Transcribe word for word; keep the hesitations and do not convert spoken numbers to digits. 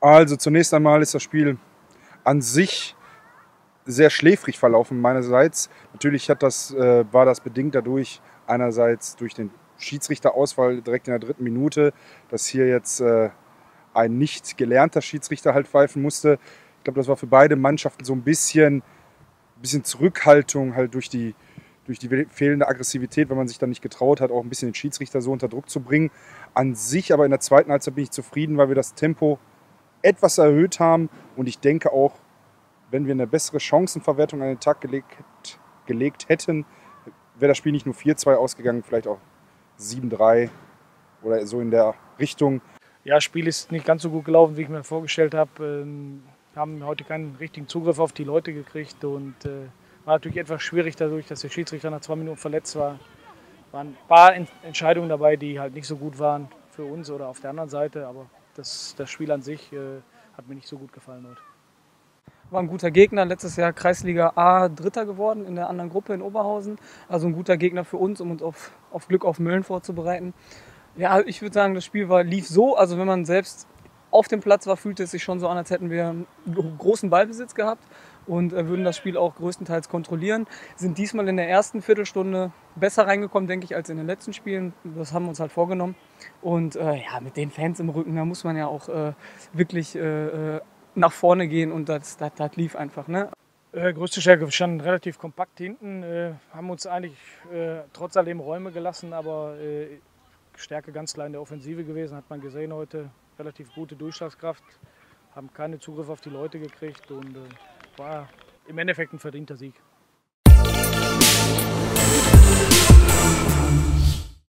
Also zunächst einmal ist das Spiel an sich sehr schläfrig verlaufen meinerseits. Natürlich hat das, äh, war das bedingt dadurch, einerseits durch den Schiedsrichterausfall direkt in der dritten Minute, dass hier jetzt äh, ein nicht gelernter Schiedsrichter halt pfeifen musste. Ich glaube, das war für beide Mannschaften so ein bisschen, bisschen Zurückhaltung halt durch die, durch die fehlende Aggressivität, weil man sich dann nicht getraut hat, auch ein bisschen den Schiedsrichter so unter Druck zu bringen. An sich aber in der zweiten Halbzeit bin ich zufrieden, weil wir das Tempo etwas erhöht haben und ich denke auch, wenn wir eine bessere Chancenverwertung an den Tag gelegt, gelegt hätten, wäre das Spiel nicht nur vier zwei ausgegangen, vielleicht auch sieben drei oder so in der Richtung. Ja, das Spiel ist nicht ganz so gut gelaufen, wie ich mir vorgestellt habe. Wir haben heute keinen richtigen Zugriff auf die Leute gekriegt und war natürlich etwas schwierig dadurch, dass der Schiedsrichter nach zwei Minuten verletzt war. Es waren ein paar Entscheidungen dabei, die halt nicht so gut waren für uns oder auf der anderen Seite, aber das, das Spiel an sich hat mir nicht so gut gefallen heute. War ein guter Gegner, letztes Jahr Kreisliga A Dritter geworden in der anderen Gruppe in Oberhausen. Also ein guter Gegner für uns, um uns auf, auf Glück auf Mölln vorzubereiten. Ja, ich würde sagen, das Spiel war, lief so, also wenn man selbst auf dem Platz war, fühlte es sich schon so an, als hätten wir einen großen Ballbesitz gehabt und würden das Spiel auch größtenteils kontrollieren. Sind diesmal in der ersten Viertelstunde besser reingekommen, denke ich, als in den letzten Spielen. Das haben wir uns halt vorgenommen. Und äh, ja, mit den Fans im Rücken, da muss man ja auch äh, wirklich äh, nach vorne gehen und das, das, das lief einfach. Ne? Äh, größte Stärke, wir standen relativ kompakt hinten, äh, haben uns eigentlich äh, trotz alledem Räume gelassen, aber äh, Stärke ganz klar in der Offensive gewesen, hat man gesehen heute. Relativ gute Durchschlagskraft, haben keinen Zugriff auf die Leute gekriegt und äh, war im Endeffekt ein verdienter Sieg.